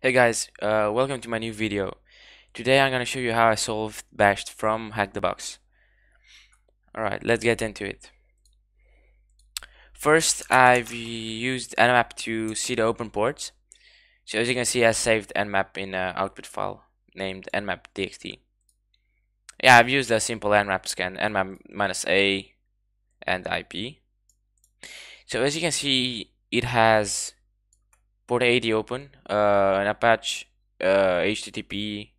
Hey guys, welcome to my new video. Today I'm gonna show you how I solved Bashed from Hack the Box. Alright, let's get into it. First, I've used nmap to see the open ports. So as you can see, I saved nmap in an output file named nmap.txt. Yeah, I've used a simple nmap scan, nmap -a and IP. So as you can see, it has port 80 open, an Apache HTTP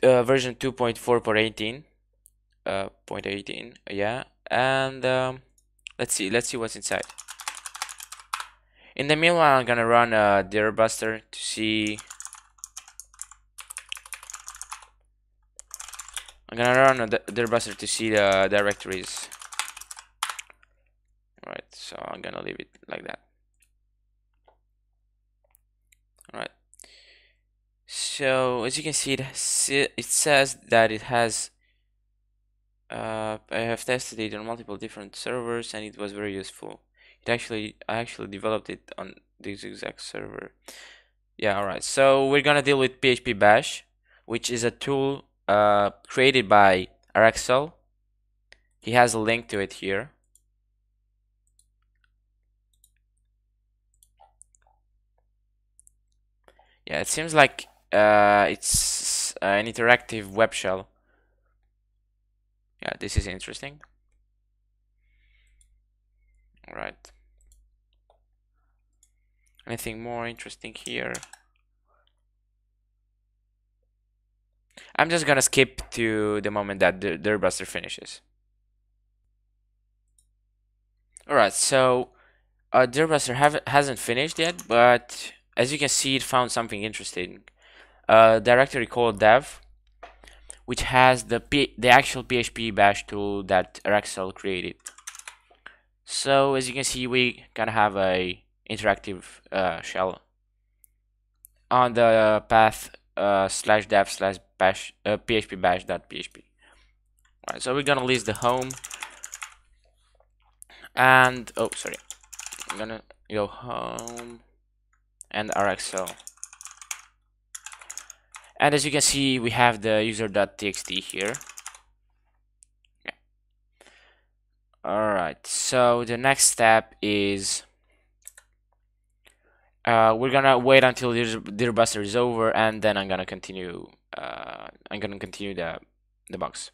version 2.4.18, yeah. And let's see what's inside. In the meanwhile, I'm gonna run DirBuster to see. The directories. All right, so I'm gonna leave it like that. Alright, so as you can see, it says that it has I have tested it on multiple different servers and it was very useful. I actually developed it on this exact server. Yeah, alright, so we're gonna deal with PHP Bash, which is a tool created by Arrexel. He has a link to it here. Yeah, it seems like it's an interactive web shell. Yeah, this is interesting. All right. Anything more interesting here? I'm just gonna skip to the moment that the DirBuster finishes. All right, so DirBuster hasn't finished yet, but as you can see, it found something interesting, directory called dev, which has the actual PHP Bash tool that Arrexel created. So as you can see, we can have a interactive shell on the path /dev/bash phpbash.php. Alright, so we're gonna list the home, and oh sorry, I'm gonna go home and Arrexel, and as you can see, we have the user.txt here. Yeah. All right, so the next step is we're gonna wait until DirBuster is over, and then I'm gonna continue. I'm gonna continue the box.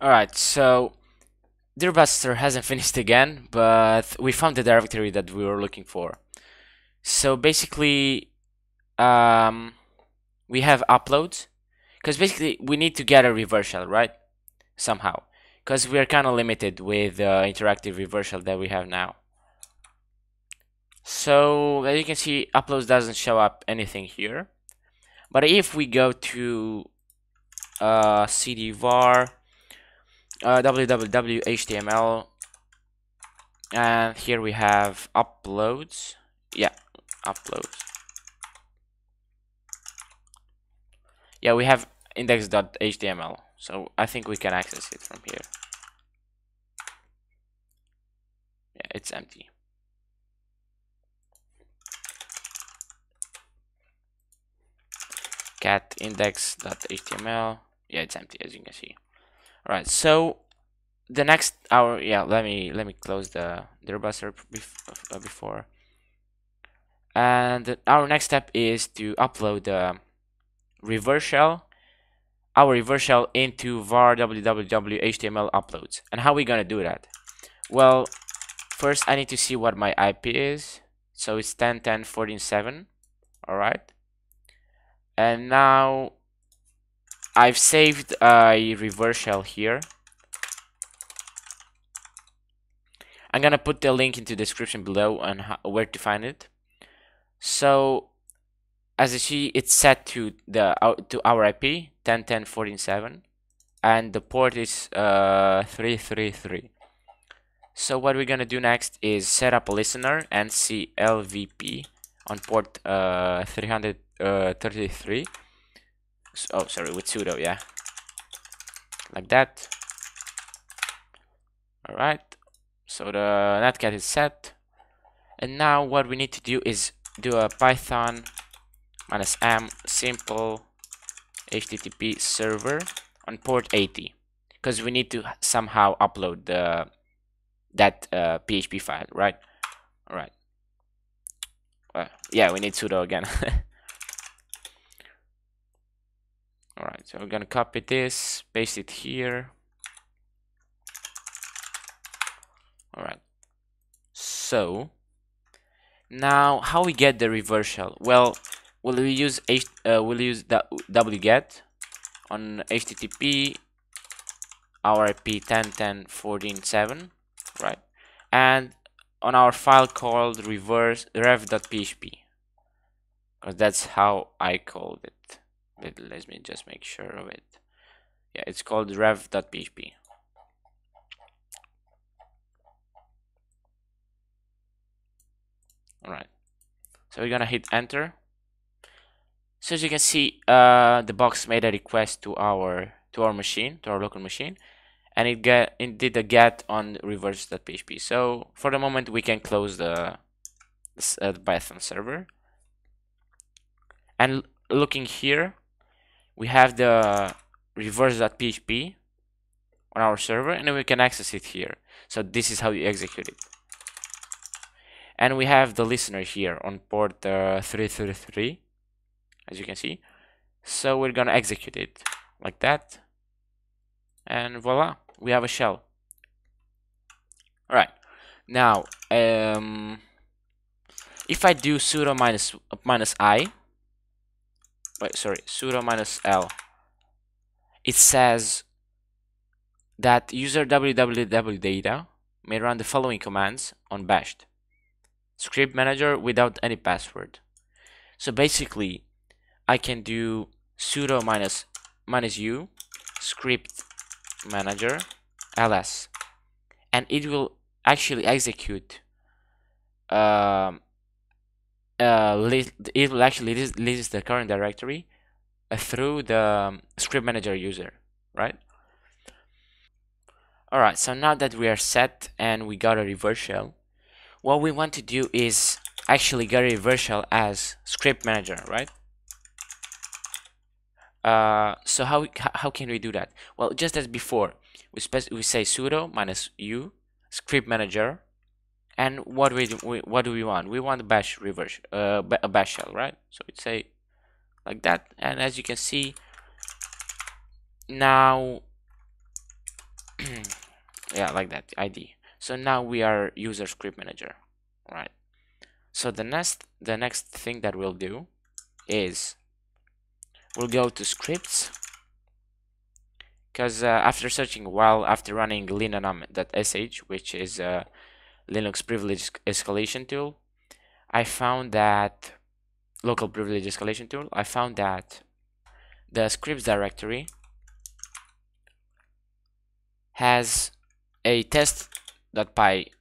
All right, so DirBuster hasn't finished again, but we found the directory that we were looking for. So basically, we have uploads, because basically we need to get a reverse shell, right? Somehow, because we are kind of limited with the interactive reverse shell that we have now. So as you can see, uploads doesn't show up anything here, but if we go to cd var www.html, and here we have uploads. Yeah, uploads. Yeah, we have index.html, so I think we can access it from here. Yeah, it's empty. Cat index.html. Yeah, it's empty, as you can see. Right, so the next hour, yeah, let me close the DirBuster before, and our next step is to upload the reverse shell, our reverse shell, into var www.html uploads. And how are we gonna do that? Well, first I need to see what my IP is. So it's 10.10.14.7. All right, and now I've saved a reverse shell here. I'm gonna put the link into the description below on where to find it. So as you see, it's set to our IP 10.10.14.7, and the port is 333. So what we're gonna do next is set up a listener and see LVP on port 333. Oh, sorry, with sudo, yeah, like that. All right, so the netcat is set, And now what we need to do is do a python -m simple http server on port 80, because we need to somehow upload the that PHP file, right? All right. Yeah, we need sudo again. All right, so we're gonna copy this, paste it here. All right. So now, how we get the reversal? Well, we'll use the wget on HTTP our IP 10.10.14.7, right? And on our file called rev.php, because that's how I called it. Let me just make sure of it. Yeah, it's called rev.php. All right, so we're gonna hit enter. So as you can see, the box made a request to our machine, to our local machine, and it did a get on reverse.php. So for the moment, we can close the Python server. And looking here, we have the reverse.php on our server, and we can access it here. So this is how you execute it. And we have the listener here on port 333, as you can see. So we're gonna execute it like that, and voila, we have a shell. All right, now if I do sudo sudo -l, it says that user www data may run the following commands on Bashed script manager without any password. So basically I can do sudo -u script manager ls, and it will actually execute it will actually list the current directory through the script manager user, right? All right, so now that we are set and we got a reverse shell, what we want to do is actually get a reverse shell as script manager, right? So how can we do that? Well, just as before, we say sudo -u script manager, and what do we want? We want bash reverse a bash shell, right? So we'd say like that, and as you can see now, yeah, like that ID. So now we are user script manager, right? So the next thing that we'll do is we'll go to scripts, because after searching a while, after running linanum.sh, which is a Linux privilege escalation tool, I found that local privilege escalation tool, I found that the scripts directory has a test.py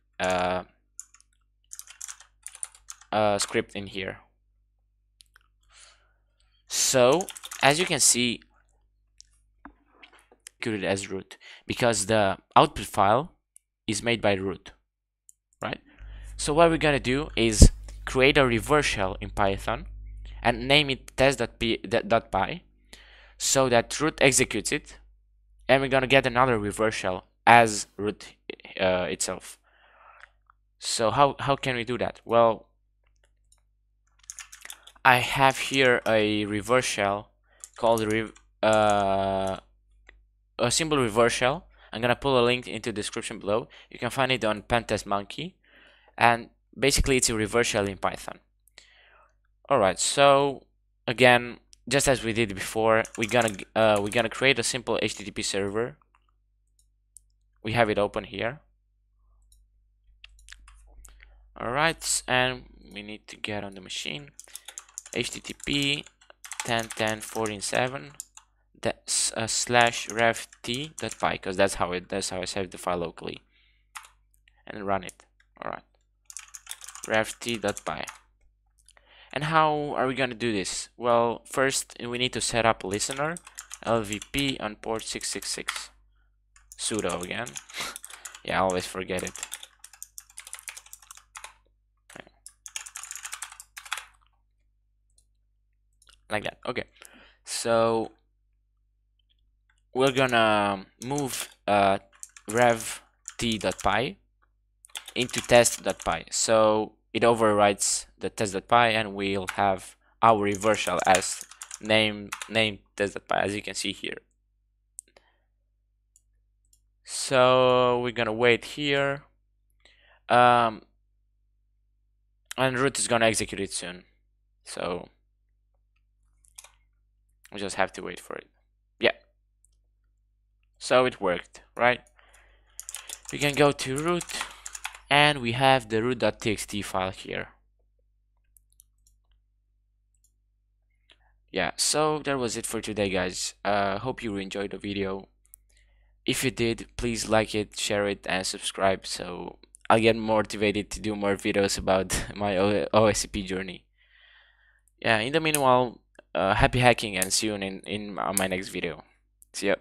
script in here. So as you can see, executed as root, because the output file is made by root, right? So what we're gonna do is create a reverse shell in Python and name it test.py, so that root executes it, and we're gonna get another reverse shell as root itself. So how can we do that? Well, I have here a reverse shell called a simple reverse shell. I'm gonna pull a link into the description below. You can find it on PentestMonkey, and basically it's a reverse shell in Python. All right, so again, just as we did before, we're gonna create a simple HTTP server. We have it open here. All right, and we need to get on the machine. HTTP 10.10.14.7 / rev.t.py, because that's how I save the file locally, and run it. All right, rev.t.py. And how are we gonna do this? Well, first we need to set up a listener LVP on port 666. Sudo again. Yeah, I always forget it. Okay. like that. Okay, so we're gonna move rev.t.py into test.py, so it overwrites the test.py, and we'll have our reversal as name test.py, as you can see here. So we're gonna wait here, and root is gonna execute it soon, so we just have to wait for it. Yeah, so it worked, right? We can go to root, and we have the root.txt file here. Yeah, so that was it for today, guys. Hope you enjoyed the video. If you did, please like it, share it, and subscribe, so I'll get motivated to do more videos about my OSCP journey. Yeah, in the meanwhile, happy hacking, and see you in my next video. See ya.